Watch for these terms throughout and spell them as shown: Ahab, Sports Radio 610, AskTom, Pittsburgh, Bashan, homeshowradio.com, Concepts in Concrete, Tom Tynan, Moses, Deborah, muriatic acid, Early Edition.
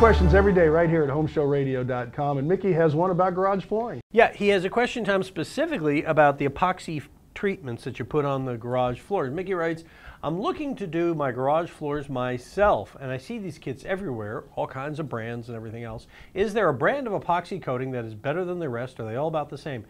questions every day right here at homeshowradio.com, and Mickey has one about garage flooring. Yeah, he has a question, Tom, specifically about the epoxy treatments that you put on the garage floors. Mickey writes, I'm looking to do my garage floors myself, and I see these kits everywhere, all kinds of brands and everything else. Is there a brand of epoxy coating that is better than the rest? Are they all about the same?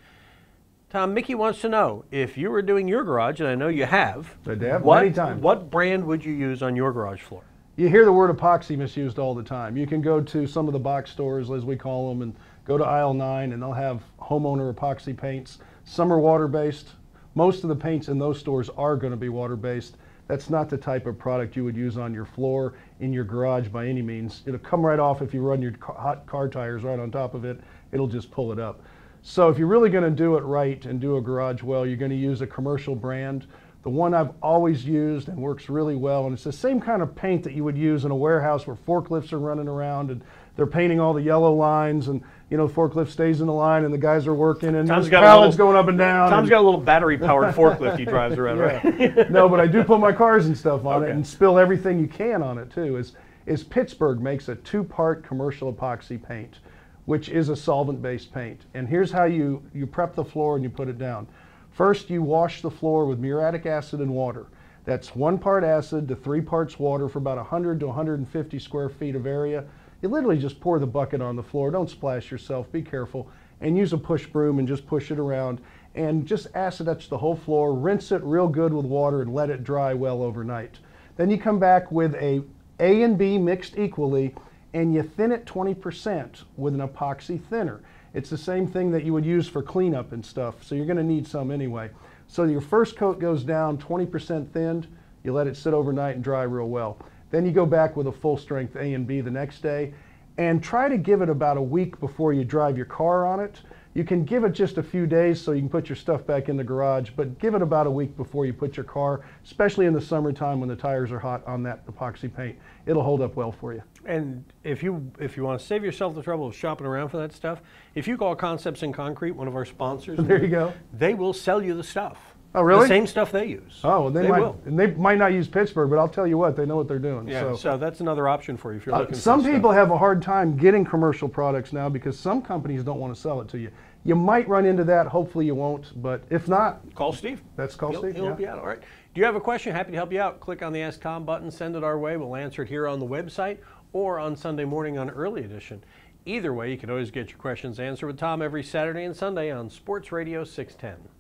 Tom, Mickey wants to know, if you were doing your garage, and I know you have, what brand would you use on your garage floor? You hear the word epoxy misused all the time. You can go to some of the box stores, as we call them, and go to aisle 9, and they'll have homeowner epoxy paints. Some are water-based. Most of the paints in those stores are going to be water-based. That's not the type of product you would use on your floor in your garage by any means. It'll come right off if you run your hot car tires right on top of it. It'll just pull it up. So if you're really going to do it right and do a garage well, you're going to use a commercial brand. The one I've always used and works really well, and it's the same kind of paint that you would use in a warehouse where forklifts are running around and they're painting all the yellow lines, and you know, the forklift stays in the line and the guys are working and Tom's got pallets going up and down. Tom's got a little battery-powered forklift he drives around, right? No, but I do put my cars and stuff on it and spill everything you can on it too. Is Pittsburgh makes a 2-part commercial epoxy paint, which is a solvent-based paint. And here's how you prep the floor and you put it down. First, you wash the floor with muriatic acid and water. That's 1 part acid to 3 parts water for about 100 to 150 square feet of area. You literally just pour the bucket on the floor. Don't splash yourself. Be careful. And use a push broom and just push it around. And just acid etch the whole floor. Rinse it real good with water and let it dry well overnight. Then you come back with A and B mixed equally, and you thin it 20% with an epoxy thinner. It's the same thing that you would use for cleanup and stuff, so you're going to need some anyway. So your first coat goes down 20% thinned, you let it sit overnight and dry real well. Then you go back with a full strength A and B the next day, and try to give it about a week before you drive your car on it. You can give it just a few days so you can put your stuff back in the garage, but give it about a week before you put your car, especially in the summertime when the tires are hot, on that epoxy paint. It'll hold up well for you. And if you want to save yourself the trouble of shopping around for that stuff, if you call Concepts in Concrete, one of our sponsors, there you go. They will sell you the stuff. Oh, really? The same stuff they use. Oh, and they might not use Pittsburgh, but I'll tell you what, they know what they're doing. Yeah, so that's another option for you if you're looking for some people stuff. Have a hard time getting commercial products now because some companies don't want to sell it to you. You might run into that. Hopefully you won't, but if not, call Steve. Call Steve. He'll help you out. All right. Do you have a question? Happy to help you out. Click on the Ask Tom button. Send it our way. We'll answer it here on the website or on Sunday morning on Early Edition. Either way, you can always get your questions answered with Tom every Saturday and Sunday on Sports Radio 610.